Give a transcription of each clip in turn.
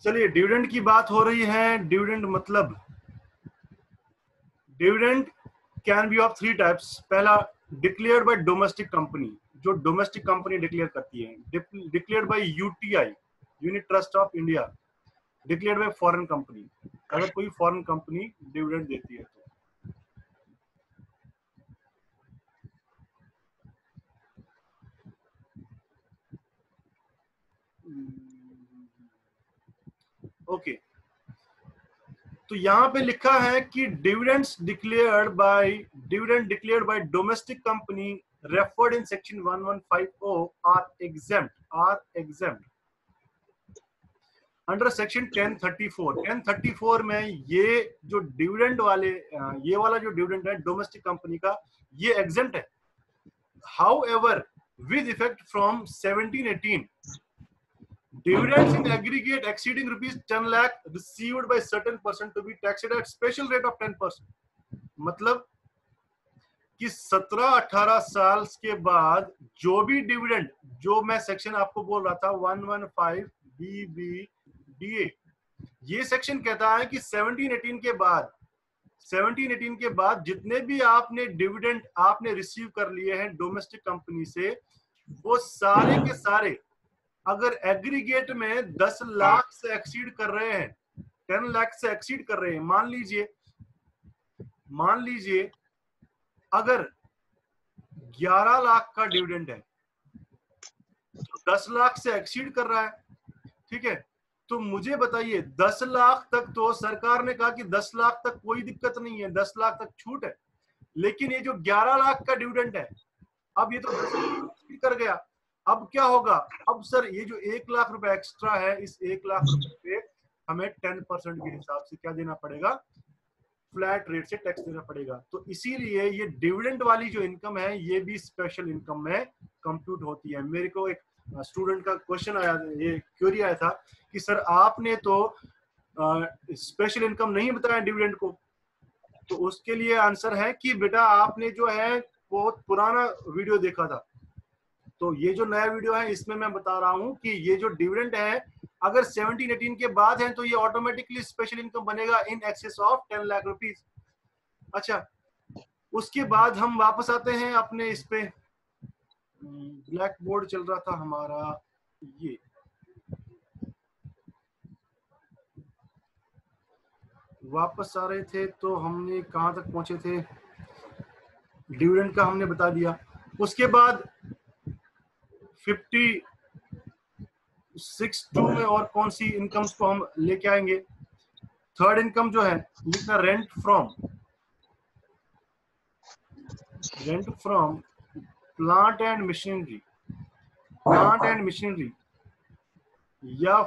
चलिए डिविडेंड की बात हो रही है। डिविडेंड मतलब dividend can be of three types. पहला डिक्लेयर्ड बाय डोमेस्टिक कंपनी, जो डोमेस्टिक कंपनी डिक्लेयर करती है। Declared by UTI, unit trust of India. Declared by foreign company, अगर कोई फॉरेन कंपनी डिविडेंड देती है तो। ओके तो यहां पे लिखा है कि dividend declared by domestic company referred in section 1150 are exempt under section 1034। 1034 में ये जो डिविडेंड वाले, ये वाला जो डिविडेंड है डोमेस्टिक कंपनी का, ये एग्जेम्प्ट है। However with effect from 1718 dividends in aggregate exceeding ₹10 lakh received by certain person to be taxed at special rate of 10%। मतलब कि 17-18 साल के बाद जो भी डिविडेंड, जो मैं सेक्शन आपको बोल रहा था 115 BB DA, ये सेक्शन कहता है कि 17-18 के बाद जितने भी आपने डिविडेंड आपने रिसीव कर लिए हैं डोमेस्टिक कंपनी से, वो सारे के सारे अगर एग्रीगेट में 10 लाख से एक्सीड कर रहे हैं, 10 लाख से एक्सीड कर रहे हैं, मान लीजिए अगर 11 लाख का डिविडेंड है तो 10 लाख से एक्सीड कर रहा है, ठीक है। तो मुझे बताइए 10 लाख तक तो सरकार ने कहा कि 10 लाख तक कोई दिक्कत नहीं है, 10 लाख तक छूट है, लेकिन ये जो 11 लाख का डिविडेंड है, अब ये तो 10 लाख एक्सीड कर गया। अब क्या होगा? अब सर ये जो ₹1 लाख एक्स्ट्रा है, इस ₹1 लाख पे हमें 10% के हिसाब से क्या देना पड़ेगा, फ्लैट रेट से टैक्स देना पड़ेगा। तो इसीलिए ये डिविडेंड वाली जो इनकम है ये भी स्पेशल इनकम में कंप्यूट होती है। मेरे को एक स्टूडेंट का क्वेश्चन आया, ये क्वेरी आया था कि सर आपने तो स्पेशल इनकम नहीं बताया डिविडेंड को। तो उसके लिए आंसर है कि बेटा आपने जो है बहुत पुराना वीडियो देखा था, तो ये जो नया वीडियो है इसमें मैं बता रहा हूं कि ये जो डिविडेंड है अगर 17-18 के बाद है तो ये ऑटोमेटिकली स्पेशल इनकम बनेगा in excess of 10 lakh rupees. अच्छा, उसके बाद हम वापस आते हैं अपने इस पे, ब्लैक बोर्ड चल रहा था हमारा ये, वापस आ रहे थे तो हमने कहां तक पहुंचे थे, डिविडेंड का हमने बता दिया। उसके बाद 56(2) में और कौन सी इनकम्स को हम लेके आएंगे। थर्ड इनकम जो है लिखना rent from plant and machinery या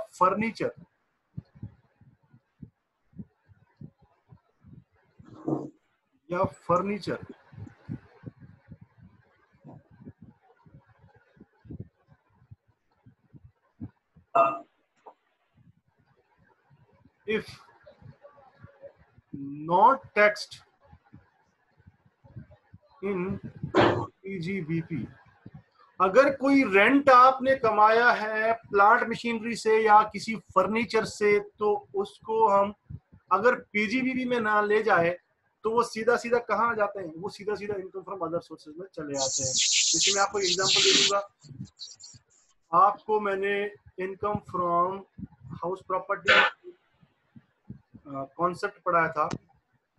furniture. If not taxed in PGBP, अगर कोई रेंट आपने कमाया है प्लांट मशीनरी से या किसी फर्नीचर से, तो उसको हम अगर PGBP में ना ले जाए तो वो सीधा कहाँ जाते हैं, वो सीधा इनकम फ्रॉम अदर सोर्सेज में चले जाते हैं। इसलिए मैं आपको एग्जांपल दे दूंगा। आपको मैंने income from house property concept पढ़ाया था,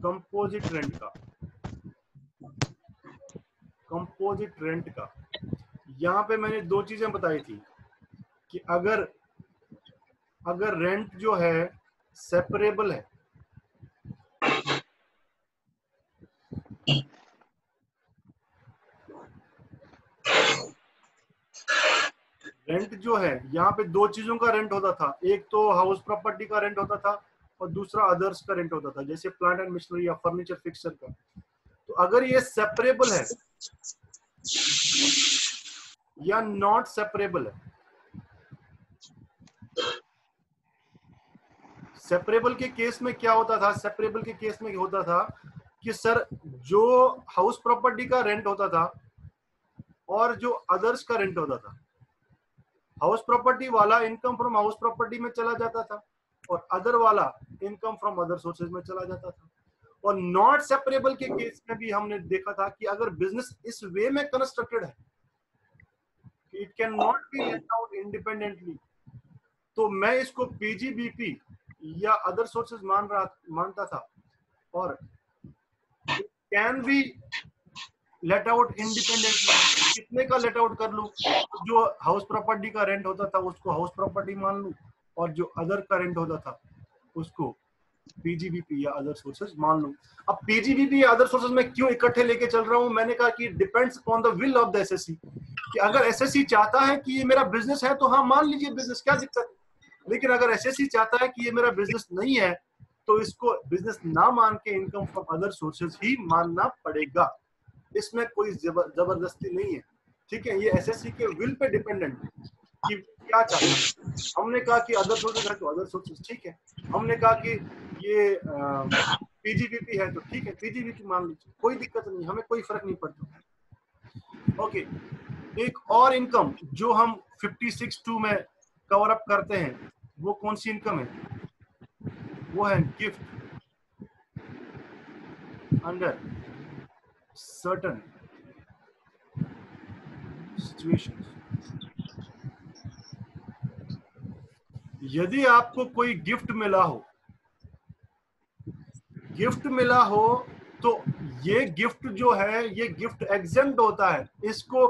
कंपोजिट रेंट का। यहाँ पे मैंने दो चीजें बताई थी कि अगर रेंट जो है सेपरेबल है, रेंट जो है, यहाँ पे दो चीजों का रेंट होता था, एक तो हाउस प्रॉपर्टी का रेंट होता था और दूसरा अदर्स का रेंट होता था, जैसे प्लांट एंड मशीनरी या फर्नीचर फिक्सर का। तो अगर ये सेपरेबल है या नॉट सेपरेबल है, सेपरेबल के केस में क्या होता था, सेपरेबल के केस में होता था कि सर जो हाउस प्रॉपर्टी का रेंट होता था और जो अदर्स का रेंट होता था, हाउस प्रॉपर्टी वाला इनकम फ्रॉम हाउस प्रॉपर्टी में चला जाता था और अदर वाला इनकम फ्रॉम अदर सोर्सेज में चला जाता था। और नॉट सेपरेबल के केस में भी हमने देखा था कि अगर बिजनेस इस वे में कंस्ट्रक्टेड है कि it can not be let out independently, तो मैं इसको पीजीबीपी या अदर सोर्सेज मानता था और can be let out independently, कितने का लेट आउट कर लूं, जो हाउस प्रॉपर्टी का रेंट होता था उसको हाउस प्रॉपर्टी मान लूं और जो अदर का रेंट होता था उसको पीजीबीपी या अदर सोर्सेज मान लूं। अब पीजीबीपी या अदर सोर्सेज में क्यों इकट्ठे लेके चल रहा हूं, मैंने कहा कि depends upon the will of the SSC, कि अगर एसएससी चाहता है कि ये मेरा बिजनेस है तो हाँ मान लीजिए बिजनेस, क्या दिक्कत है। लेकिन अगर एसएससी चाहता है कि ये मेरा बिजनेस नहीं है तो इसको बिजनेस ना मान के इनकम फ्रॉम अदर सोर्सेज ही मानना पड़ेगा, इसमें कोई जबरदस्ती नहीं है, ठीक है। ये एसएससी के विल पे डिपेंडेंट है कि क्या चाहता। हमने कहा कि अदर सोर्सेज है तो अदर सोर्सेज, ठीक है। हमने कहा कि ये पीजीबीपी है तो ठीक है पीजीबीपी मान लीजिए, कोई दिक्कत नहीं, हमें कोई फर्क नहीं पड़ता। ओके, एक और इनकम जो हम 56(2) में कवर अप करते हैं वो कौन सी इनकम है, वो है गिफ्ट अंडर सर्टन सिचुएशंस। यदि आपको कोई गिफ्ट मिला हो तो ये गिफ्ट जो है ये गिफ्ट एग्जेम्प्ट होता है, इसको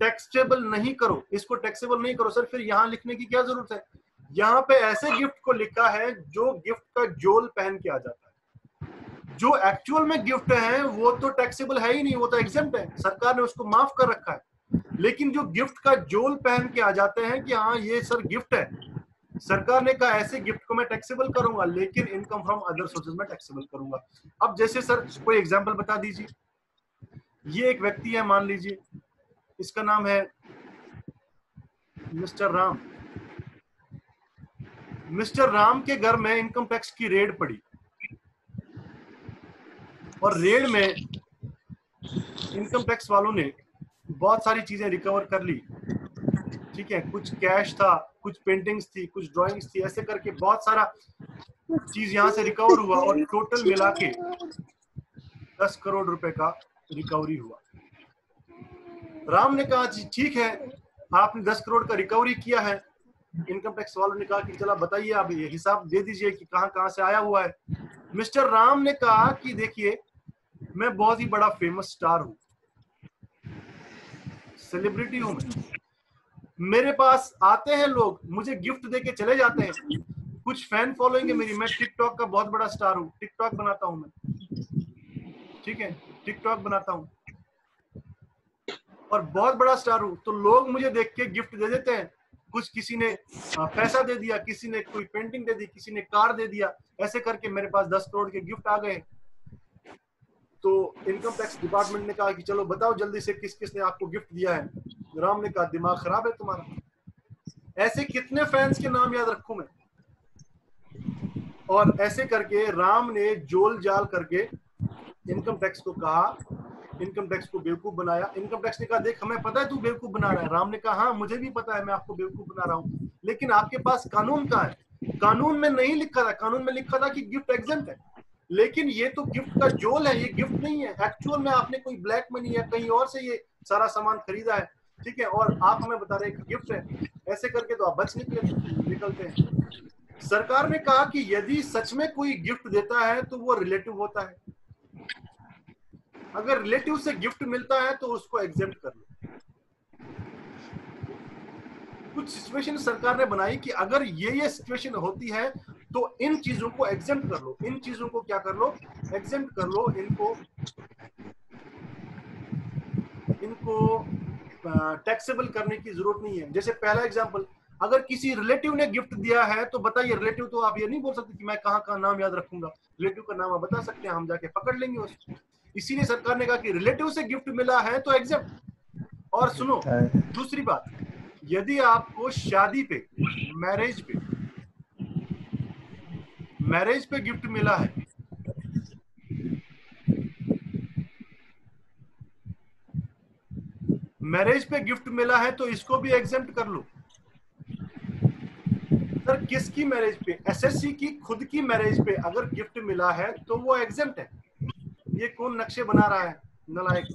टैक्सेबल नहीं करो, इसको टैक्सेबल नहीं करो। सर फिर यहाँ लिखने की क्या जरूरत है, यहाँ पे ऐसे गिफ्ट को लिखा है जो गिफ्ट का जोल पहन के आ जाता है, जो एक्चुअल में गिफ्ट है वो तो टैक्सेबल है ही नहीं, वो तो एग्जेम्प्ट है, सरकार ने उसको माफ कर रखा है। लेकिन जो गिफ्ट का जोल पहन के आ जाते हैं कि हाँ ये सर गिफ्ट है, सरकार ने कहा ऐसे गिफ्ट को मैं टैक्सेबल करूंगा लेकिन इनकम फ्रॉम अदर सोर्सेज में टैक्सेबल करूंगा। अब जैसे सर कोई एग्जाम्पल बता दीजिए, ये एक व्यक्ति है, मान लीजिए इसका नाम है मिस्टर राम। मिस्टर राम के घर में इनकम टैक्स की रेड पड़ी और रेड में इनकम टैक्स वालों ने बहुत सारी चीजें रिकवर कर ली, ठीक है। कुछ कैश था, कुछ पेंटिंग्स थी, कुछ ड्राइंग्स थी, ऐसे करके बहुत सारा चीज यहाँ से रिकवर हुआ और टोटल मिला के 10 करोड़ रुपए का रिकवरी हुआ। राम ने कहा जी ठीक है, आपने 10 करोड़ का रिकवरी किया है। इनकम टैक्स वालों ने कहा कि चला बताइए आप ये हिसाब दे दीजिए कि कहां से आया हुआ है। मिस्टर राम ने कहा कि देखिए मैं बहुत ही बड़ा फेमस स्टार हूं, सेलिब्रिटी हूं मैं, मेरे पास आते हैं लोग, मुझे गिफ्ट देके चले जाते हैं, कुछ फैन फॉलोइंग है मेरी, मैं टिकटॉक का बहुत बड़ा स्टार हूं, टिकटॉक बनाता हूं मैं, ठीक है टिकटॉक बनाता हूँ और बहुत बड़ा स्टार हूं, तो लोग मुझे देख के गिफ्ट दे देते हैं, कुछ किसी ने पैसा दे दिया, किसी ने कोई पेंटिंग दे दी, किसी ने कार दे दिया, ऐसे करके मेरे पास 10 करोड़ के गिफ्ट आ गए। तो इनकम टैक्स डिपार्टमेंट ने कहा कि चलो बताओ जल्दी से किस किस ने आपको गिफ्ट दिया है। राम ने कहा दिमाग खराब है तुम्हारा, ऐसे कितने फैंस के नाम याद रखूं मैं। और ऐसे करके राम ने जोल जाल करके इनकम टैक्स को कहा, इनकम टैक्स को बेवकूफ बनाया। इनकम टैक्स ने कहा देख हमें पता है तू बेवकूफ बना रहा है। राम ने कहा हाँ मुझे भी पता है मैं आपको बेवकूफ बना रहा हूँ, लेकिन आपके पास कानून कहाँ है, कानून में नहीं लिखा था, कानून में लिखा था कि गिफ्ट एग्जेम्प्ट है, लेकिन ये तो गिफ्ट का जोल है, ये गिफ्ट नहीं है, एक्चुअल में आपने कोई ब्लैक मनी या कहीं और से ये सारा सामान खरीदा है, ठीक है, और आप हमें बता रहे हैं कि गिफ्ट है, ऐसे करके तो आप बच निकलते हैं। सरकार ने कहा कि यदि सच में कोई गिफ्ट देता है तो वो रिलेटिव होता है, अगर रिलेटिव से गिफ्ट मिलता है तो उसको एग्जेम्प्ट कर लो। कुछ सिचुएशन सरकार ने बनाई कि अगर ये सिचुएशन होती है तो इन चीजों को एग्जेम्प्ट कर लो, इन चीजों को क्या कर लो, एग्जेम्प्ट कर लो, इनको टैक्सेबल करने की जरूरत नहीं है। जैसे पहला एग्जाम्पल, अगर किसी रिलेटिव ने गिफ्ट दिया है तो बताइए रिलेटिव, तो आप ये नहीं बोल सकते कि मैं कहाँ का नाम याद रखूंगा, रिलेटिव का नाम आप बता सकते हैं, हम जाके पकड़ लेंगे उसको। इसीलिए सरकार ने कहा कि रिलेटिव से गिफ्ट मिला है तो एग्जेम्प्ट। और सुनो दूसरी बात, यदि आपको शादी पे, मैरिज पे गिफ्ट मिला है मैरिज पे गिफ्ट मिला है तो इसको भी एग्जेम्प्ट कर लो। सर किसकी मैरिज पे? एसएससी की खुद की मैरिज पे अगर गिफ्ट मिला है तो वो एग्जेम्प्ट है। ये कौन नक्शे बना रहा है नालायक?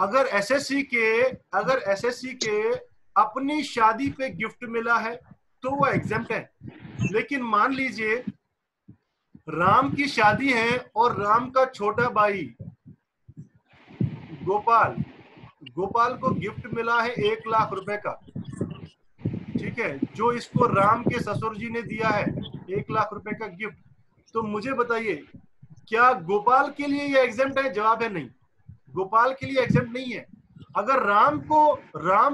अगर एसएससी के अपनी शादी पे गिफ्ट मिला है तो वो एग्जेम्प्ट है। लेकिन मान लीजिए राम की शादी है और राम का छोटा भाई गोपाल को गिफ्ट मिला है 1 लाख रुपए का, ठीक है, जो इसको राम के ससुर जी ने दिया है 1 लाख रुपए का गिफ्ट। तो मुझे बताइए क्या गोपाल के लिए ये एग्जेम्प्ट है? जवाब है नहीं, गोपाल के लिए एग्जेम्प्ट नहीं है। अगर राम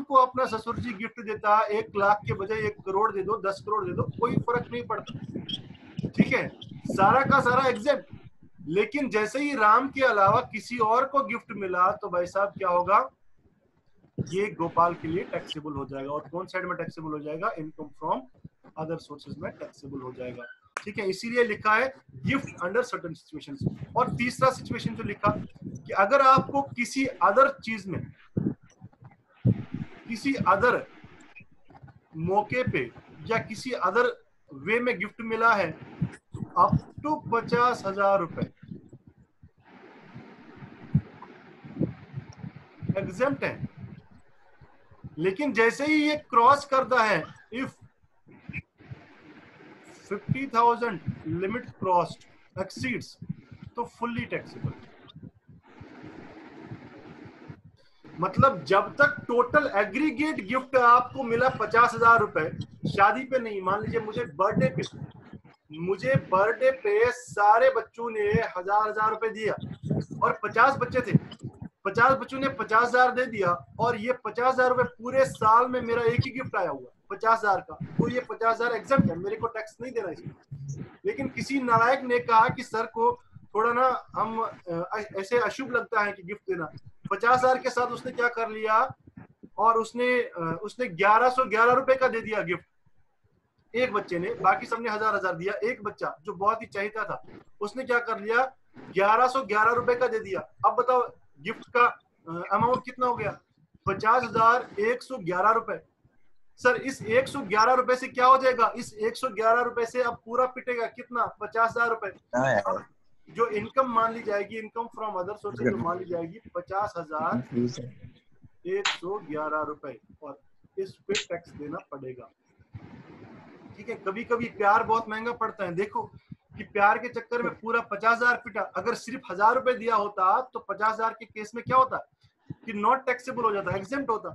को अपना ससुर जी गिफ्ट देता 1 लाख के बजाय 1 करोड़ दे दो, 10 करोड़ दे दो, कोई फर्क नहीं पड़ता, ठीक है, सारा का सारा एग्जेम्प्ट। लेकिन जैसे ही राम के अलावा किसी और को गिफ्ट मिला तो भाई साहब क्या होगा? ये गोपाल के लिए टैक्सेबल हो जाएगा। और कौन साइड में टैक्सेबल हो जाएगा? इनकम फ्रॉम अदर सोर्सेज में टैक्सेबल हो जाएगा, ठीक है। इसीलिए लिखा है गिफ्ट अंडर सर्टेन सिचुएशंस। और तीसरा सिचुएशन जो लिखा कि अगर आपको किसी अदर चीज में, किसी अदर मौके पे या किसी अदर वे में गिफ्ट मिला है अप टू 50,000 रुपए एग्जेम्प्ट है। लेकिन जैसे ही ये क्रॉस करता है इफ 50,000 लिमिट क्रॉस्ड एक्सीड्स तो फुल्ली टैक्सेबल। मतलब जब तक टोटल एग्रीगेट गिफ्ट आपको मिला 50,000 रुपए, शादी पे नहीं, मान लीजिए मुझे बर्थडे पे सारे बच्चों ने 1,000-1,000 रुपए दिया और 50 बच्चे थे, 50 बच्चों ने 50,000 दे दिया और ये 50,000 रुपए पूरे साल में मेरा एक ही गिफ्ट आया हुआ 50,000 का, तो ये 50,000 एग्जेम्प्ट है, मेरे को टैक्स नहीं देना इसमें। लेकिन किसी नालायक ने कहा कि सर को थोड़ा ना हम ऐसे अशुभ लगता है कि गिफ्ट देना, 50,000 के साथ उसने क्या कर लिया और उसने 1,111 रुपए का दे दिया गिफ्ट एक बच्चे ने, बाकी सबने 1,000-1,000 दिया, एक बच्चा जो बहुत ही चाहता था उसने क्या कर लिया 1,111 रुपए का दे दिया। अब बताओ गिफ्ट का अमाउंट कितना हो गया? 50,111 रुपए। सर इस 111 रुपए से क्या हो जाएगा? इस 111 रुपए से अब पूरा पिटेगा कितना? 50,000 रुपए। जो इनकम मान ली जाएगी, इनकम फ्रॉम अदर सोर्सेज जो मान ली जाएगी 50,111 रुपए और इस पे टैक्स देना पड़ेगा, ठीक है। कभी कभी प्यार बहुत महंगा पड़ता है, देखो कि प्यार के चक्कर में पूरा 50,000 पिटा। अगर सिर्फ 1,000 रुपए दिया होता तो 50,000 के केस में क्या होता कि नॉट टैक्सेबल हो जाता, एग्जेम्प्ट होता।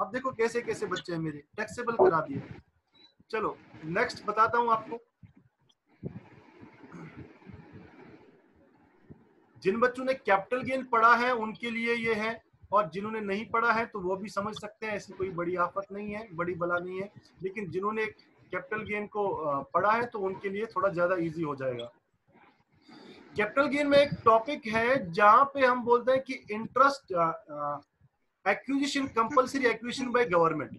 अब देखो कैसे कैसे बच्चे हैं मेरे, टैक्सेबल करा दिए। चलो नेक्स्ट बताता हूं आपको। जिन बच्चों ने कैपिटल गेन पढ़ा है उनके लिए ये है, और जिन्होंने नहीं पढ़ा है तो वो भी समझ सकते हैं, ऐसी कोई बड़ी आफत नहीं है, बड़ी बला नहीं है। लेकिन जिन्होंने कैपिटल गेन को पढ़ा है तो उनके लिए थोड़ा ज्यादा इजी हो जाएगा। कैपिटल गेन में एक टॉपिक है जहां पे हम बोलते हैं कि interest acquisition, compulsory acquisition by government.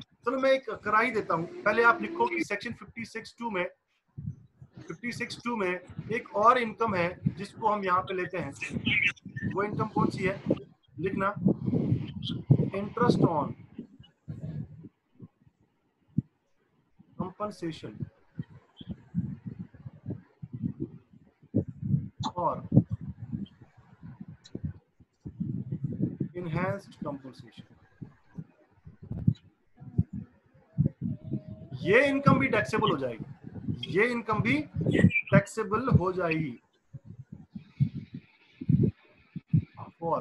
चलो मैं एक करा ही देता हूं। पहले आप लिखो कि सेक्शन 56(2) में, 56(2) में एक और इनकम है जिसको हम यहाँ पे लेते हैं। वो इनकम कौन सी है? लिखना इंटरेस्ट ऑन कंपनसेशन और enhanced compensation। ये इनकम भी टैक्सेबल हो जाएगी, ये इनकम भी टैक्सेबल हो जाएगी और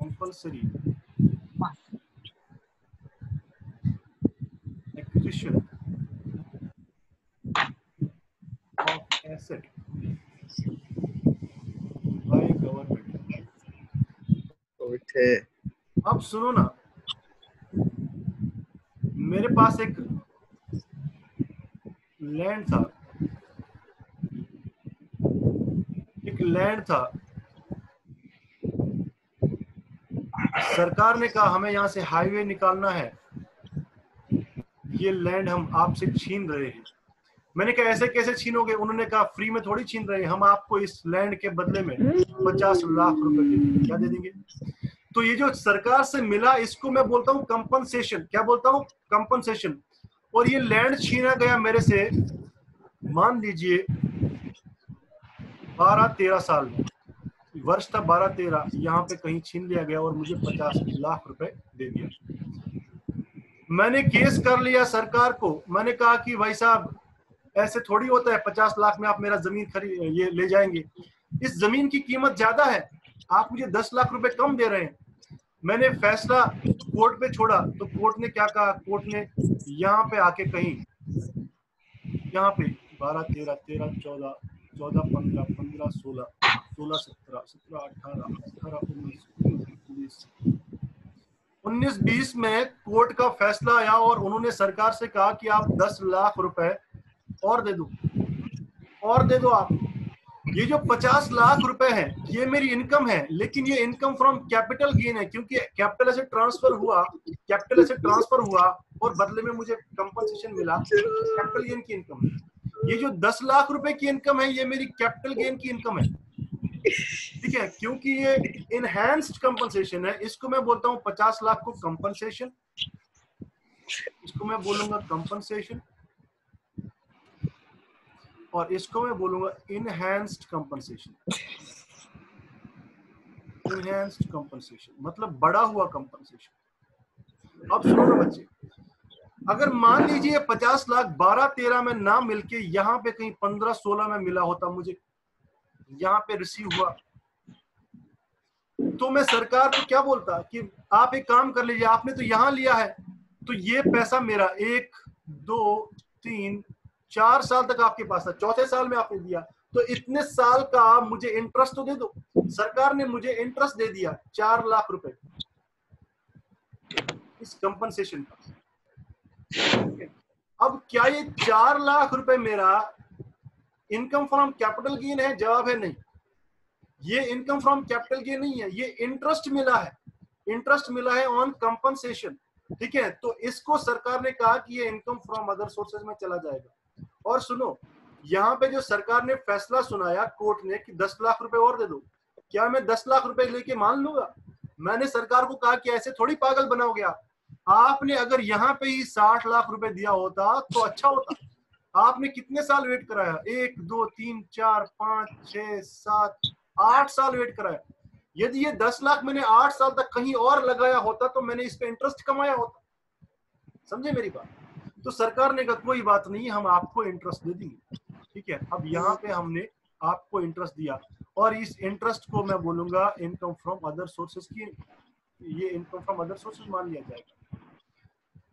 compulsory acquisition of asset by government. अब सुनो ना, मेरे पास एक लैंड था, सरकार ने कहा हमें यहां से हाईवे निकालना है, ये लैंड हम आपसे छीन रहे हैं। मैंने कहा ऐसे कैसे छीनोगे? उन्होंने कहा फ्री में थोड़ी छीन रहे, हम आपको इस लैंड के बदले में 50 लाख रुपए दे देंगे। क्या दे देंगे? तो ये जो सरकार से मिला इसको मैं बोलता हूँ कंपनसेशन। क्या बोलता हूँ? कंपनसेशन। और ये लैंड छीना गया मेरे से मान लीजिए 12-13 साल में, वर्ष था 12-13, यहाँ पे कहीं छीन लिया गया और मुझे 50 लाख रुपए दे दिया। मैंने केस कर लिया सरकार को, मैंने कहा कि भाई साहब ऐसे थोड़ी होता है, 50 लाख में आप मेरा जमीन खरीद ये ले जाएंगे, इस जमीन की कीमत ज्यादा है, आप मुझे 10 लाख रुपए कम दे रहे हैं। मैंने फैसला कोर्ट पे छोड़ा, तो कोर्ट ने क्या कहा, कोर्ट ने यहाँ पे आके कहीं यहाँ पे 12, 13, 14, 14, 15, 16, 17, 18, 19, 20 में कोर्ट का फैसला आया और उन्होंने सरकार से कहा कि आप 10 लाख रुपए और दे दो, और दे दो। आप ये जो 50 लाख रुपए हैं ये मेरी इनकम है, लेकिन ये इनकम फ्रॉम कैपिटल गेन है, क्योंकि कैपिटल एसेट ट्रांसफर हुआ, कैपिटल एसेट ट्रांसफर हुआ और बदले में मुझे कंपनसेशन मिला, कैपिटल गेन की इनकम है। ये जो 10 लाख रुपए की इनकम है ये मेरी कैपिटल गेन की इनकम है, ठीक है, क्योंकि ये इनहैंस्ड कंपनसेशन है। इसको मैं बोलता हूँ 50 लाख को कंपनसेशन, इसको मैं बोलूंगा कंपनसेशन और इसको मैं बोलूंगा इनहैंस्ड कंपनसेशन। इनहैंस्ड कंपनसेशन मतलब बड़ा हुआ कंपनसेशन। अब सुनो ना बच्चे, अगर मान लीजिए 50 लाख 12-13 में ना मिलके यहाँ पे कहीं 15-16 में मिला होता मुझे, यहाँ पे रिसीव हुआ, तो मैं सरकार को क्या बोलता कि आप एक काम कर लीजिए, आपने तो यहाँ लिया है, तो ये पैसा मेरा 1, 2, 3, 4 साल तक आपके पास था, चौथे साल में आपने दिया, तो इतने साल का मुझे इंटरेस्ट तो दे दो। सरकार ने मुझे इंटरेस्ट दे दिया 4 लाख रुपए इस कंपनसेशन का। अब क्या ये 4 लाख रुपए मेरा इनकम फ्रॉम कैपिटल गेन है? जवाब है नहीं, ये इनकम फ्रॉम कैपिटल गेन नहीं है, ये इंटरेस्ट मिला है, इंटरेस्ट मिला है ऑन कंपनसेशन, ठीक है। तो इसको सरकार ने कहा कि ये इनकम फ्रॉम अदर सोर्सेज में चला जाएगा। और सुनो, यहाँ पे जो सरकार ने फैसला सुनाया कोर्ट ने कि 10 लाख रुपए और दे दो, क्या मैं 10 लाख रुपए लेके मान लूंगा? मैंने सरकार को कहा कि ऐसे थोड़ी पागल बनाओगे आप, आपने अगर यहाँ पे ही 60 लाख रुपए दिया होता तो अच्छा होता। आपने कितने साल वेट कराया? 1, 2, 3, 4, 5, 6, 7, 8 साल वेट कराया। यदि ये 10 लाख मैंने 8 साल तक कहीं और लगाया होता तो मैंने इस पे इंटरेस्ट कमाया होता। समझे मेरी बात? तो सरकार ने कहा कोई बात नहीं, हम आपको इंटरेस्ट दे देंगे, ठीक है। अब यहाँ पे हमने आपको इंटरेस्ट दिया और इस इंटरेस्ट को मैं बोलूंगा इनकम फ्रॉम अदर सोर्सेज की, ये इनकम फ्रॉम अदर सोर्सेज मान लिया जाएगा।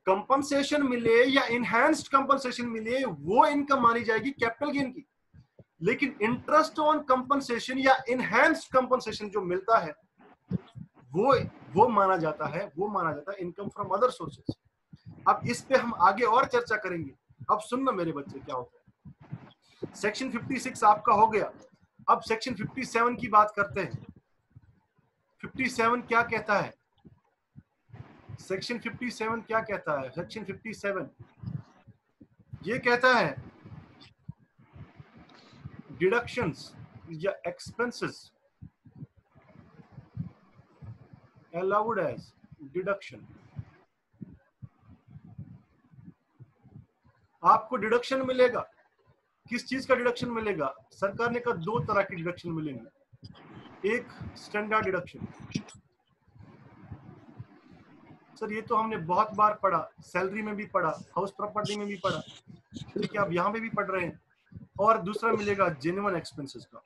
कंपनसेशन मिले या इनहैंस्ड कंपनसेशन मिले वो इनकम मानी जाएगी कैपिटल गेन की, लेकिन इंटरेस्ट ऑन कंपनसेशन या इनहैंस्ड कंपनसेशन जो मिलता है वो माना जाता है, वो माना जाता है इनकम फ्रॉम अदर सोर्सेज। अब इस पे हम आगे और चर्चा करेंगे। अब सुनना मेरे बच्चे क्या होता है, सेक्शन 56 आपका हो गया। अब सेक्शन 57 की बात करते हैं। 57 क्या कहता है? सेक्शन 57 क्या कहता है? सेक्शन 57 ये कहता है डिडक्शंस या एक्सपेंसेस अलाउड एज डिडक्शन। आपको डिडक्शन मिलेगा। किस चीज का डिडक्शन मिलेगा? सरकार ने कहा 2 तरह की डिडक्शन मिलेंगे। एक स्टैंडर्ड डिडक्शन, सर ये तो हमने बहुत बार पढ़ा, सैलरी में भी पढ़ा, हाउस प्रॉपर्टी में भी पढ़ा, ठीक है, आप यहाँ पे भी पढ़ रहे हैं। और दूसरा मिलेगा जेन्युइन एक्सपेंसेस का,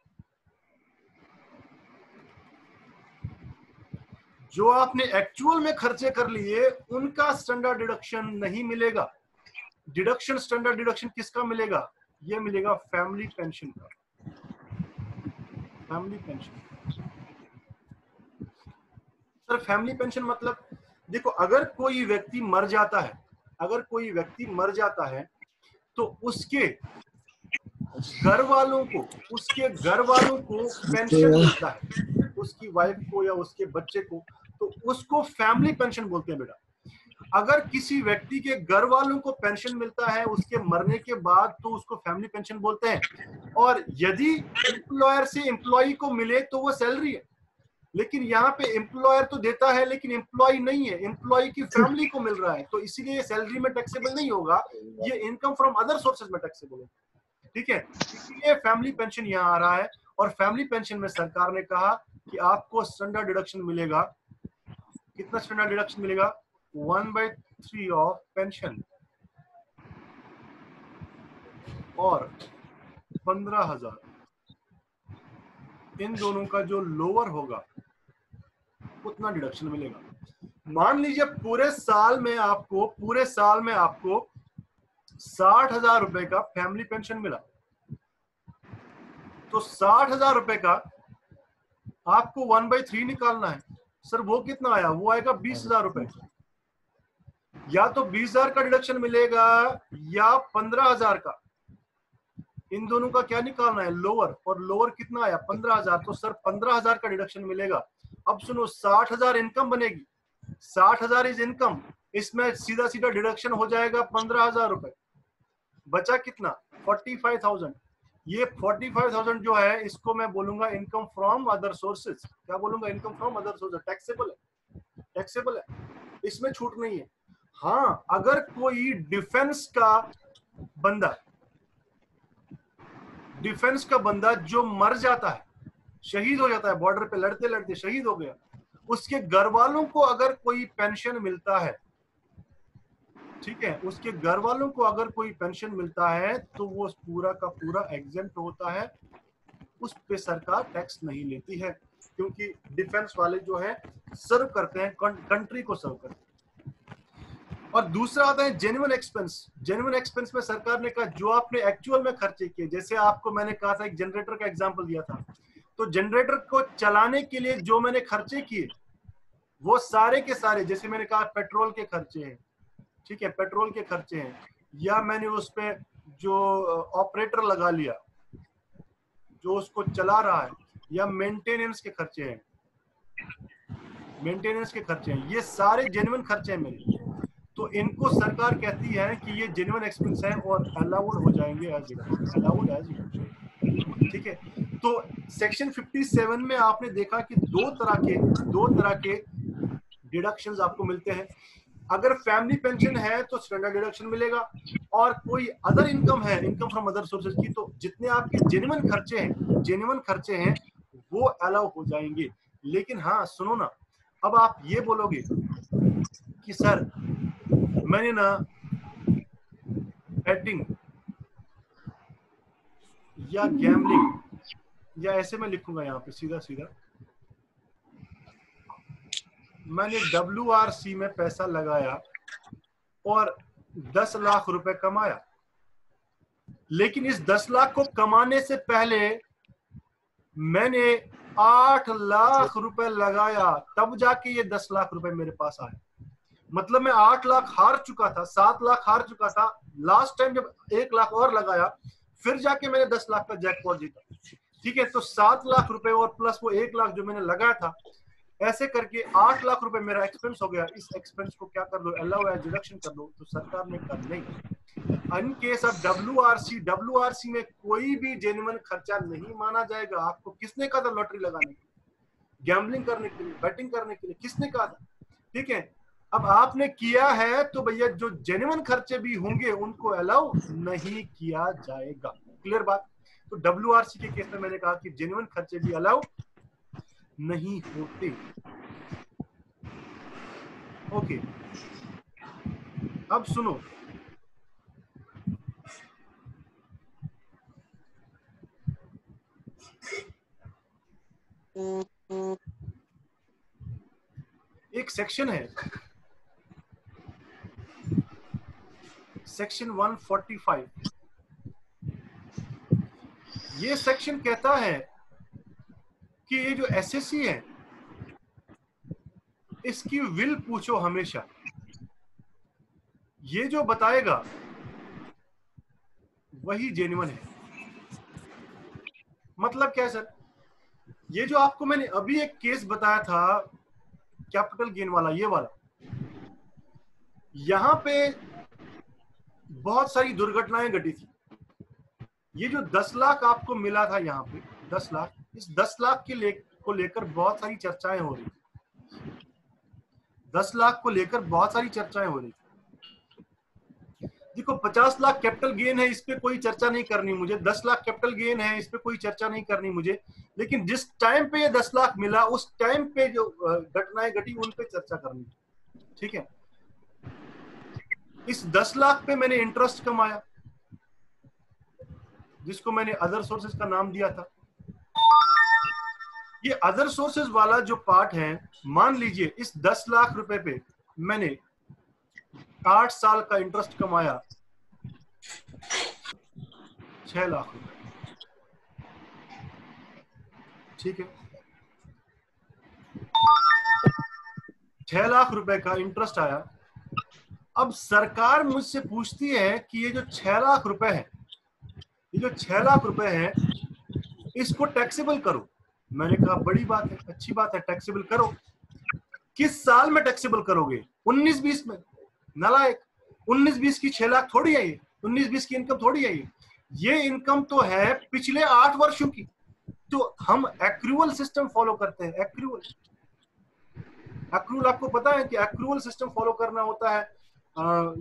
जो आपने एक्चुअल में खर्चे कर लिए उनका स्टैंडर्ड डिडक्शन नहीं मिलेगा। डिडक्शन स्टैंडर्ड डिडक्शन किसका मिलेगा? ये मिलेगा फैमिली पेंशन का, family pension. Sir family pension मतलब देखो, अगर कोई व्यक्ति मर जाता है, अगर कोई व्यक्ति मर जाता है तो उसके घर वालों को पेंशन मिलता है, उसकी वाइफ को या उसके बच्चे को, तो उसको फैमिली पेंशन बोलते हैं बेटा। अगर किसी व्यक्ति के घर वालों को पेंशन मिलता है उसके मरने के बाद तो उसको फैमिली पेंशन बोलते हैं, और यदि एम्प्लॉयर से एम्प्लॉई को मिले तो वो सैलरी है। लेकिन यहाँ पे एम्प्लॉयर तो देता है लेकिन एम्प्लॉई नहीं है, एम्प्लॉई की फैमिली को मिल रहा है, तो इसीलिए सैलरी में टैक्सेबल नहीं होगा, ये इनकम फ्रॉम अदर सोर्सेज में टैक्सेबल है। ठीक है, इसीलिए फैमिली पेंशन यहाँ आ रहा है। और फैमिली पेंशन में सरकार ने कहा कि आपको स्टैंडर्ड डिडक्शन मिलेगा। कितना स्टैंडर्ड डिडक्शन मिलेगा? 1/3 ऑफ पेंशन, और 15,000 इन दोनों का जो लोअर होगा उतना डिडक्शन मिलेगा। मान लीजिए पूरे साल में आपको 60,000 रुपए का फैमिली पेंशन मिला, तो 60,000 रुपए का आपको 1/3 निकालना है। सर वो कितना आया? वो आएगा 20,000 रुपए। या तो 20,000 का डिडक्शन मिलेगा या 15,000 का, इन दोनों का क्या निकालना है? लोअर। और लोअर कितना आया? 15,000। तो सर 15,000 का डिडक्शन मिलेगा। अब सुनो, 60,000 इनकम बनेगी, 60,000 इज इनकम, इसमें सीधा सीधा डिडक्शन हो जाएगा 15,000 रुपए। बचा कितना? 45,000। ये 45,000 जो है इसको मैं बोलूंगा इनकम फ्रॉम अदर सोर्सेज। क्या बोलूंगा? Income from other sources, taxable है, इसमें छूट नहीं है। हाँ, अगर कोई डिफेंस का बंदा जो मर जाता है, शहीद हो जाता है, बॉर्डर पे लड़ते लड़ते शहीद हो गया, उसके घर वालों को अगर कोई पेंशन मिलता है, ठीक है, उसके घर वालों को अगर कोई पेंशन मिलता है तो वो पूरा का पूरा एग्जेम्प्ट होता है, उस पे सरकार टैक्स नहीं लेती है, क्योंकि डिफेंस वाले जो है सर्व करते हैं, कंट्री को सर्व करते हैं। और दूसरा आता है जेन्युइन एक्सपेंस। जेन्युइन एक्सपेंस में सरकार ने कहा जो आपने एक्चुअल में खर्चे किए, जैसे आपको मैंने कहा था एक जनरेटर का एग्जांपल दिया था, तो जनरेटर को चलाने के लिए जो मैंने खर्चे किए वो सारे के सारे, जैसे मैंने कहा पेट्रोल के खर्चे हैं, ठीक है, पेट्रोल के खर्चे हैं, या मैंने उस पे जो ऑपरेटर लगा लिया जो उसको चला रहा है, या मेंटेनेंस के खर्चे हैं, ये सारे जेन्युइन खर्चे हैं मेरे, तो इनको सरकार कहती है कि ये जेन्युइन एक्सपेंस है और अलाउड हो जाएंगे एज। ठीक है, तो सेक्शन 57 में आपने देखा कि दो तरह के डिडक्शंस आपको मिलते हैं। अगर फैमिली पेंशन है तो स्टैंडर्ड डिडक्शन मिलेगा, और कोई अदर इनकम है, इनकम फ्रॉम अदर सोर्सेज की, तो जितने आपके जेन्युइन खर्चे हैं वो अलाउ हो जाएंगे। लेकिन हाँ सुनो ना, अब आप ये बोलोगे कि सर मैंने ना बेटिंग या गैम्बलिंग, या ऐसे में लिखूंगा यहाँ पे सीधा, मैंने WRC में पैसा लगाया और 10 लाख रुपए कमाया, लेकिन इस 10 लाख को कमाने से पहले मैंने 8 लाख रुपए लगाया, तब जाके ये 10 लाख रुपए मेरे पास आए। मतलब मैं 8 लाख हार चुका था, 7 लाख हार चुका था, लास्ट टाइम जब 1 लाख और लगाया फिर जाके मैंने 10 लाख का जैकपॉट जीता। ठीक है, तो 7 लाख रुपए और प्लस वो 1 लाख जो मैंने लगाया था, ऐसे करके 8 लाख रुपए मेरा एक्सपेंस हो गया। इस एक्सपेंस को क्या कर दो? अलाउ एज डिडक्शन कर दो। तो सरकार ने कहा नहीं, इन केस ऑफ WRC में कोई भी जेन्युइन खर्चा नहीं माना जाएगा। आपको किसने कहा था लॉटरी लगाने के लिए, गैम्बलिंग करने के लिए, बैटिंग करने के लिए? किसने कहा था? ठीक है, अब आपने किया है तो भैया जो जेन्युइन खर्चे भी होंगे उनको अलाउ नहीं किया जाएगा। क्लियर बात? तो WRC के केस में मैंने कहा कि जेन्युइन खर्चे भी अलाउ नहीं होते। ओके, अब सुनो, एक सेक्शन है, सेक्शन 145। ये सेक्शन कहता है कि ये जो SSC है इसकी विल पूछो हमेशा। ये जो बताएगा वही जेन्युइन है। मतलब क्या है सर? ये जो आपको मैंने अभी एक केस बताया था कैपिटल गेन वाला, ये वाला, यहां पे बहुत सारी दुर्घटनाएं घटी थी। ये जो 10 लाख आपको मिला था यहाँ पे 10 लाख, इस 10 लाख के को लेकर बहुत सारी चर्चाएं हो रही थी। 10 लाख को लेकर बहुत सारी चर्चाएं हो रही थी। देखो 50 लाख कैपिटल गेन है, इस पे कोई चर्चा नहीं करनी मुझे। 10 लाख कैपिटल गेन है, इस पे कोई चर्चा नहीं करनी मुझे। लेकिन जिस टाइम पे ये 10 लाख मिला उस टाइम पे जो घटनाएं घटी उन पे चर्चा करनी, ठीक है। इस 10 लाख पे मैंने इंटरेस्ट कमाया, जिसको मैंने अदर सोर्सेज का नाम दिया था। ये अदर सोर्सेज वाला जो पार्ट है, मान लीजिए इस 10 लाख रुपए पे मैंने 8 साल का इंटरेस्ट कमाया 6 लाख रुपए, ठीक है। 6 लाख रुपए का इंटरेस्ट आया। अब सरकार मुझसे पूछती है कि ये जो 6 लाख रुपए है, ये जो 6 लाख रुपए है इसको टैक्सेबल करो। मैंने कहा बड़ी बात है, अच्छी बात है, टैक्सेबल करो। किस साल में टैक्सेबल करोगे? 19-20 में। नालायक, 19-20 की 6 लाख थोड़ी है ये, 19-20 की इनकम थोड़ी है ये इनकम तो है पिछले 8 वर्षों की। तो हम एक्रूअल सिस्टम फॉलो करते हैं। एक्रूअल आपको पता है कि एक्रूअल सिस्टम फॉलो करना होता है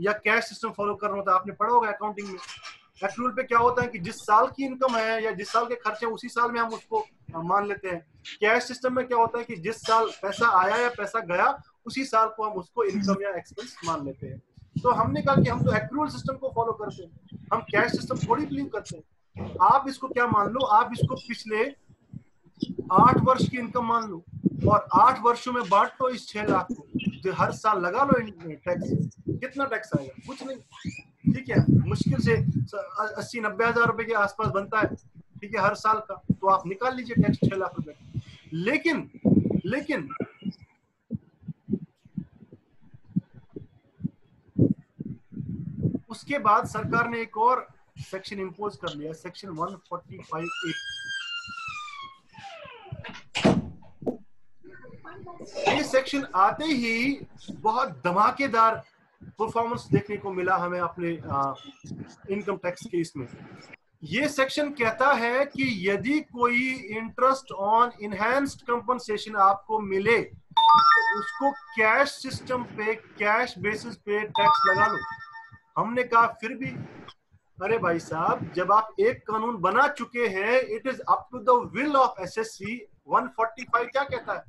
या कैश सिस्टम फॉलो करना होता है, आपने पढ़ा होगा अकाउंटिंग में। एक्रूअल पे क्या होता है कि जिस साल की इनकम है या जिस साल के खर्चे उसी साल में हम उसको मान लेते हैं। कैश सिस्टम में क्या होता है कि जिस साल पैसा आया या पैसा गया उसी साल को हम उसको इनकम या एक्सपेंस मान लेते हैं। तो हमने कहा कि हम तो एक्रूअल सिस्टम को फॉलो करते हैं, हम कैश सिस्टम थोड़ी बिलीव करते हैं। आप इसको क्या मान लो, आप इसको पिछले 8 वर्ष की इनकम मान लो और 8 वर्षों में बांट दो इस 6 लाख को, जो हर साल लगा लो टैक्स। कितना टैक्स आएगा? कुछ नहीं, ठीक है। मुश्किल से 80-90 हजार रुपए के आसपास बनता है, ठीक है, हर साल का। तो आप निकाल लीजिए टैक्स 6 लाख रुपए। लेकिन उसके बाद सरकार ने एक और सेक्शन इंपोज कर लिया, सेक्शन 145A। ये सेक्शन आते ही बहुत धमाकेदार परफॉर्मेंस देखने को मिला हमें अपने इनकम टैक्स केस में। ये सेक्शन कहता है कि यदि कोई इंटरेस्ट ऑन इनहैंस्ड कंपनसेशन आपको मिले तो उसको कैश सिस्टम पे, कैश बेसिस पे टैक्स लगा लो। हमने कहा फिर भी अरे भाई साहब, जब आप एक कानून बना चुके हैं, it is up to the will of assessee. 145 क्या कहता है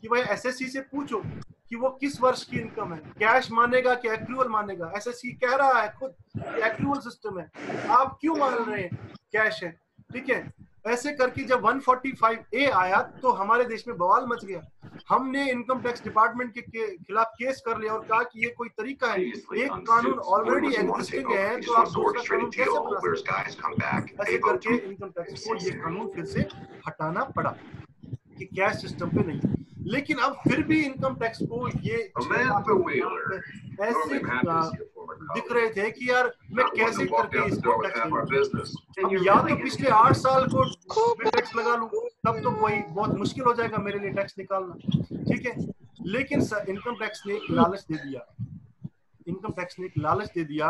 कि भाई एसएससी से पूछो कि वो किस वर्ष की इनकम है, कैश मानेगा कि एक्रूअल मानेगा। एसएससी कह रहा है खुद कि एक्रूअल सिस्टम है, आप क्यों मान रहे हैं कैश है, ठीक है। ऐसे करके जब 145A आया तो हमारे देश में बवाल मच गया। हमने इनकम टैक्स डिपार्टमेंट के खिलाफ केस कर लिया और कहा कि ये कोई तरीका है, एक कानून ऑलरेडी एग्जिस्टिंग है तो आप दूसरा कानून कैसे बना सकते। ऐसे करके इनकम टैक्स को ये कानून फिर से हटाना पड़ा कि कैश सिस्टम पे नहीं। लेकिन अब फिर भी इनकम टैक्स को ये ऐसे दिख रहे थे कि यार मैं कैसे करके इसको टैक्स, या तो पिछले 8 साल को टैक्स लगा लूं, तब तो कोई बहुत मुश्किल हो जाएगा मेरे लिए टैक्स निकालना, ठीक है। लेकिन इनकम टैक्स ने एक लालच दे दिया,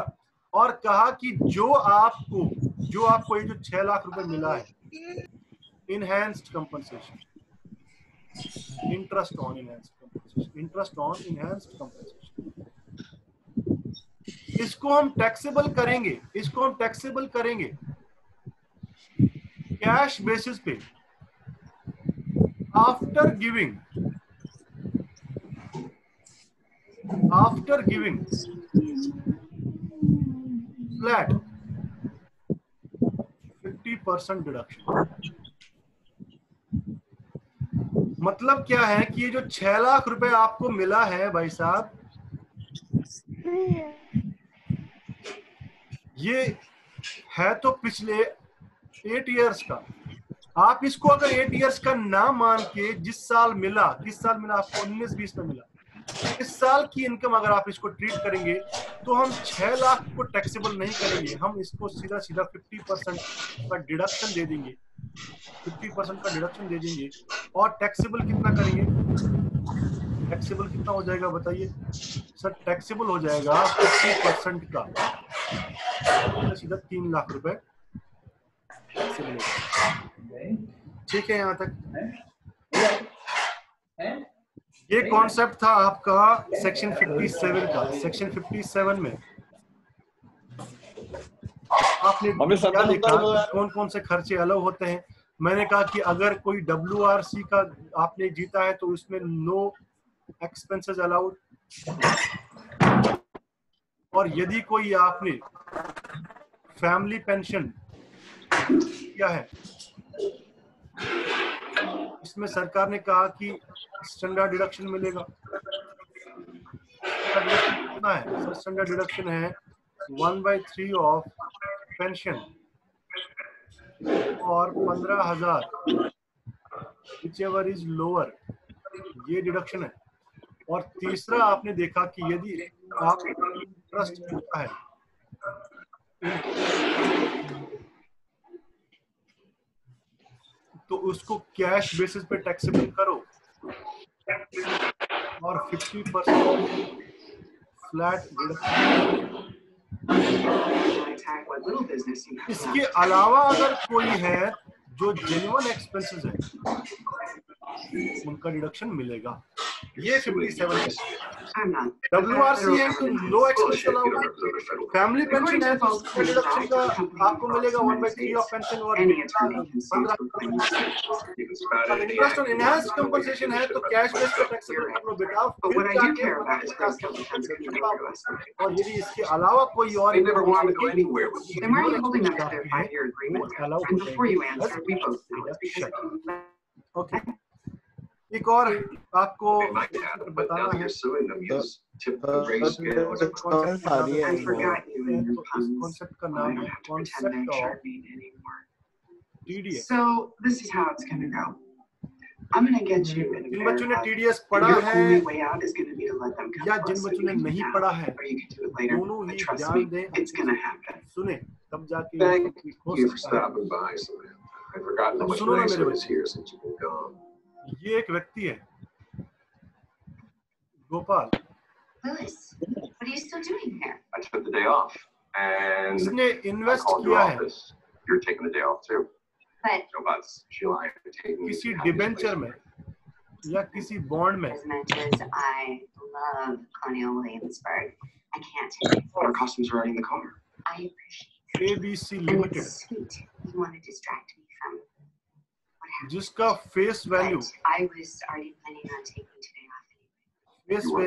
और कहा कि जो आपको ये जो 6 लाख रुपए मिला है enhanced compensation, interest on enhanced compensation इसको हम टैक्सेबल करेंगे कैश बेसिस पे आफ्टर गिविंग फ्लैट 50% डिडक्शन। मतलब क्या है कि ये जो 6 लाख रुपए आपको मिला है भाई साहब, ये है तो पिछले 8 इयर्स का। आप इसको अगर 8 इयर्स का ना मान के जिस साल मिला आपको 19-20 में मिला, इस साल की इनकम अगर आप इसको ट्रीट करेंगे तो हम 6 लाख को टैक्सेबल नहीं करेंगे, हम इसको सीधा 50% का डिडक्शन दे देंगे। 50% का डिडक्शन दे देंगे और टैक्सेबल कितना करेंगे? टैक्सेबल कितना हो जाएगा बताइए सर? टैक्सेबल हो जाएगा 50% का, सीधा 3 लाख रुपए टैक्सेबल होगा। ठीक है यहाँ तक ये कॉन्सेप्ट था आपका सेक्शन 57 का। सेक्शन 57 में आपने क्या लिखा कौन कौन से खर्चे अलाउ होते हैं? मैंने कहा कि अगर कोई WRC का आपने जीता है तो उसमें नो एक्सपेंसेस अलाउड, और यदि कोई आपने फैमिली पेंशन किया है इसमें सरकार ने कहा कि स्टैंडर्ड डिडक्शन मिलेगा। कितना है सर? स्टैंडर्ड डिडक्शन है 1/3 ऑफ पेंशन और 15,000 व्हिचएवर इज लोअर, ये डिडक्शन है। और तीसरा आपने देखा कि यदि आप ट्रस्ट होता है तो उसको कैश बेसिस पे टैक्सेबल करो और 50% फ्लैट। इसके अलावा अगर कोई है जो जेन्युइन एक्सपेंसेस है उनका डिडक्शन मिलेगा। ये 57 WRC है तो no expense allowed, family pension है तो डिडक्शन का आपको मिलेगा 1/3 ऑफ पेंशन और 15,000। इंटरेस्ट ऑन एनहांस्ड कंपनसेशन है तो कैश बेस पे टैक्सेबल कर लो बेटा, और यदि इसके अलावा कोई और ओके एक और आपको बताना है कॉन्सेप्ट का नाम है concept of TDS। So this is how it's going to go. I'm going to get you in जिन बच्चों ने TDS पढ़ा है या जिन बच्चों ने नहीं पढ़ा है दोनों ही ध्यान दें, सुने तब जाके हो सकता है। सुनो मेरे, ये एक व्यक्ति है गोपाल, इसने इन्वेस्ट किया है किसी डिबेंचर में या किसी बॉन्ड में। ABC Limited जिसका face value 50,000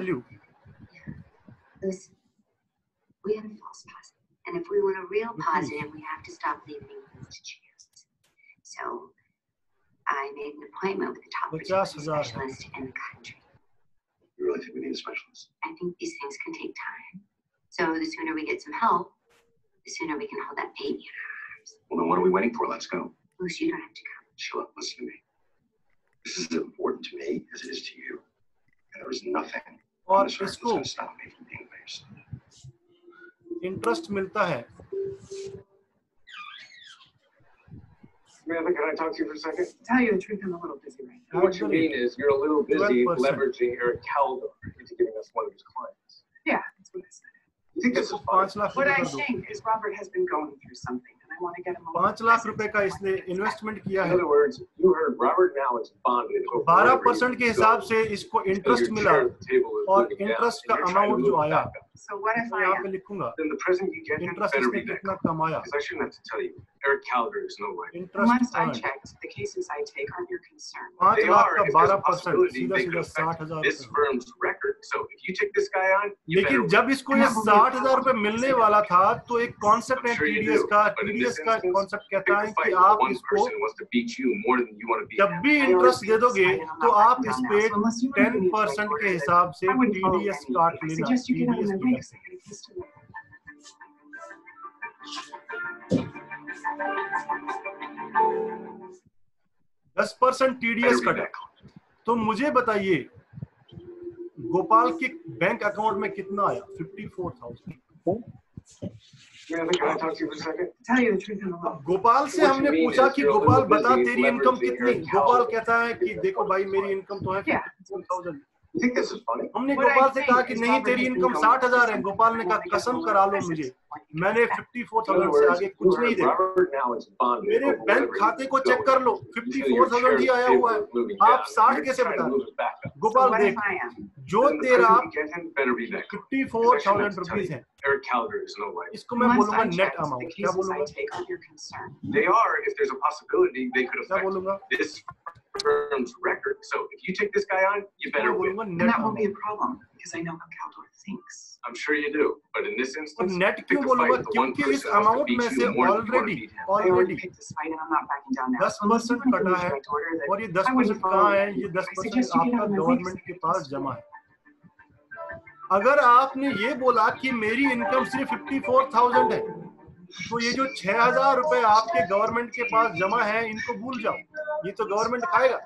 Show up, listen to me. This is as important to me as it is to you. And there is nothing on this earth that's going to stop me from being amazed. Interest मिलता है। Samantha, can I talk to you for a second? Tell you the truth, I'm a little busy right now. What you mean is you're a little busy leveraging Eric Caldor into giving us one of his clients. Yeah, that's what I said. You think this is fun? What I think is Robert has been going through something. 5 lakh रुपए का इसने investment किया है। 12% के हिसाब से इसको interest मिला और इंटरेस्ट का अमाउंट जो आया मैं यहाँ पे लिखूंगा, इंटरेस्ट इसने कितना कमाया। इंटरेस्ट 5 लाख का 12% सीधा 60,000। लेकिन जब इसको ये 60,000 रुपए मिलने वाला था तो एक कॉन्सेप्ट है TDS का। TDS का कॉन्सेप्ट कहता है कि आप इसको जब भी इंटरेस्ट दे दोगे तो आप इस पे 10% के हिसाब से TDS काट लेना। TDS 10% TDS कटा। तो मुझे बताइए गोपाल के बैंक अकाउंट में कितना आया? 54,000। गोपाल से हमने पूछा कि गोपाल बता तेरी इनकम कितनी? गोपाल कहता है कि देखो भाई मेरी इनकम तो है 54,000। हमने गोपाल से कहा कि नहीं तेरी इनकम 60,000 है, गोपाल ने कहा कसम करा लो मुझे, मैंने 54,000 से आगे कुछ नहीं देखा, मेरे बैंक खाते को चेक कर लो 54,000 ही आया हुआ है, आप 60 कैसे बता रहे? गोपाल देख जो तेरा 54,000 रुपीज है इसको मैं बोलूंगा नेट अमाउंट, क्या बोलूंगा firm's record. So if you take this guy on, you better win. And that won't be a problem because I know how Caldor thinks. I'm sure you do, but in this instance, net kyun bolunga kyunki is amount mein se already this fight and I'm not backing down now. 10% kata hai aur ye 10% kahan hai? Ye 10% aapka government ke paas jama hai. अगर आपने ये बोला कि मेरी income सिर्फ 54,000 है तो ये जो 6,000 रुपए आपके गवर्नमेंट के पास जमा है इनको भूल जाओ, ये तो गवर्नमेंट खाएगा।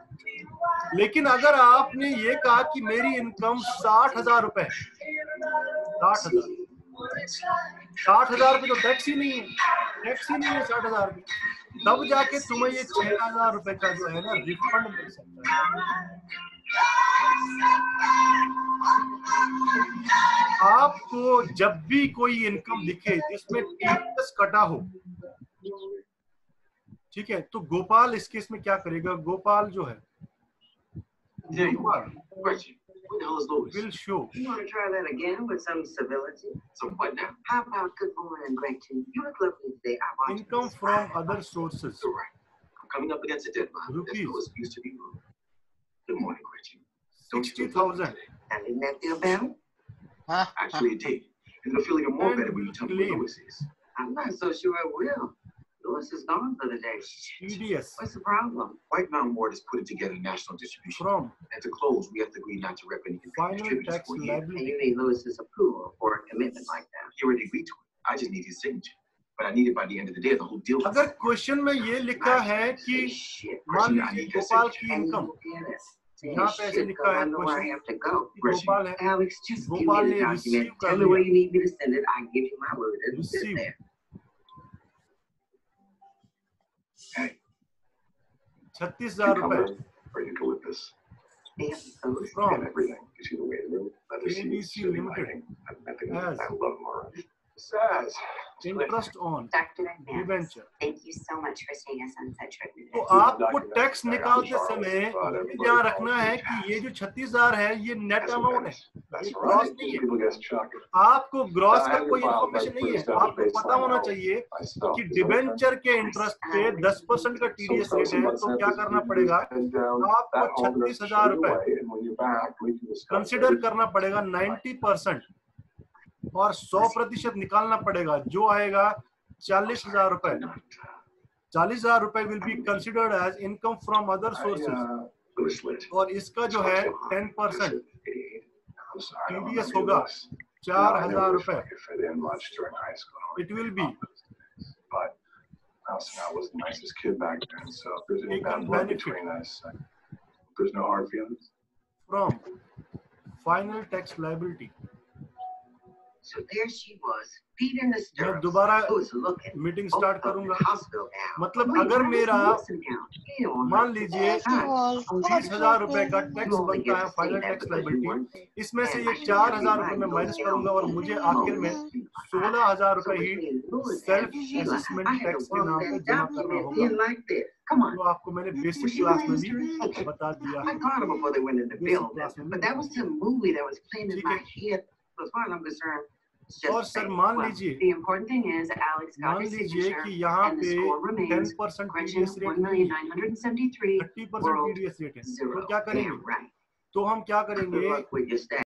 लेकिन अगर आपने ये कहा कि मेरी इनकम 60,000 रुपए, 60,000 पे तो टैक्स ही नहीं है, टैक्स ही नहीं है 60,000 पे, तब जाके तुम्हें ये 6,000 रुपए का जो है ना रिफंड मिल सकता है। आपको जब भी कोई इनकम दिखे जिसमें टीडीएस कटा हो, ठीक है, तो गोपाल इस केस में क्या करेगा? गोपाल जो है will show. You want to try that again with some civility? So what now? How about good morning and great to you? You look lovely today. I want income from other sources. All right. I'm coming up against a deadline. This was used to be moved. Good morning, Gretchen. 60,000. And didn't that feel better? Huh? Actually, it did. And it'll feel even more better when you tell me what Lois is. I'm not so sure I will. Lois is gone for the day. TDS. What's the problem? White Mountain Ward has put it together national distribution. From. And to close, we have to agree not to rep any distributors for you. And you need Lois's approval for a commitment like that. You already agreed to it. I just need his signature. But I need it by the end of the day. The whole deal. अगर question में ये लिखा है कि मान लीजिए गोपाल की income यहाँ पैसे लिखा है गोपाल है, गोपाल ने रिसीव कर लिया। Hey, 36,000 rupees. Are you cool with this? From everything. You see the way the room. TDC Limited. I love Mara. Says interest on debenture. Thank you so much for taking us on such a trip. तो आपको tax निकालते समय ध्यान रखना है कि ये जो 36,000 है ये नेट अमाउंट है, ग्रॉस नहीं है। आपको ग्रॉस का कोई इन्फॉर्मेशन नहीं है। आपको पता होना चाहिए कि डिबेंचर के इंटरेस्ट पे 10% का टीडीएस रेट है, तो क्या करना पड़ेगा? आपको 36,000 रुपए कंसिडर करना पड़ेगा 90% और 100% निकालना पड़ेगा, जो आएगा 40,000 रुपए। 40,000 रुपए will be considered as income from other sources और इसका जो है 10% टीडीएस होगा 4,000 रुपए। It will be from final tax liability. So there she was, feet in the stirrups. दोबारा मीटिंग स्टार्ट करूंगा। मतलब अगर मेरा मान लीजिए 30,000 रुपए का टैक्स बनता है फाइनल टैक्स लायबिलिटी, इसमें से ये 4,000 रुपए मैं माइनस करूंगा और मुझे आखिर में 16,000 रुपए ही सेल्फ असेसमेंट टैक्स के नाम पर जमा करना होगा। तो आपको मैंने बेसिक क्लास में भी बता दिया। As far as I'm concerned, it's just saying, well, the important thing is Alex got his signature and the score remains 1,973,000. So what do we do? So we